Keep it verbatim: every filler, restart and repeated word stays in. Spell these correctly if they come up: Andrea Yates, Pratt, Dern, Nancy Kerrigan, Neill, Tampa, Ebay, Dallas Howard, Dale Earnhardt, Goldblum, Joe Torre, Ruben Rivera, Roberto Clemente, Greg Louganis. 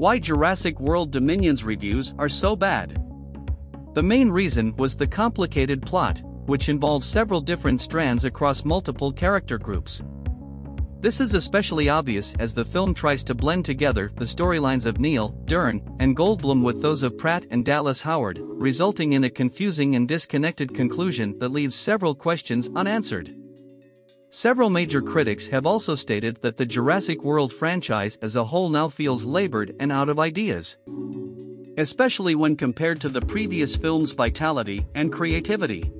Why Jurassic World Dominion's reviews are so bad. The main reason was the complicated plot, which involves several different strands across multiple character groups. This is especially obvious as the film tries to blend together the storylines of Neill, Dern, and Goldblum with those of Pratt and Dallas Howard, resulting in a confusing and disconnected conclusion that leaves several questions unanswered. Several major critics have also stated that the Jurassic World franchise as a whole now feels labored and out of ideas, especially when compared to the previous film's vitality and creativity.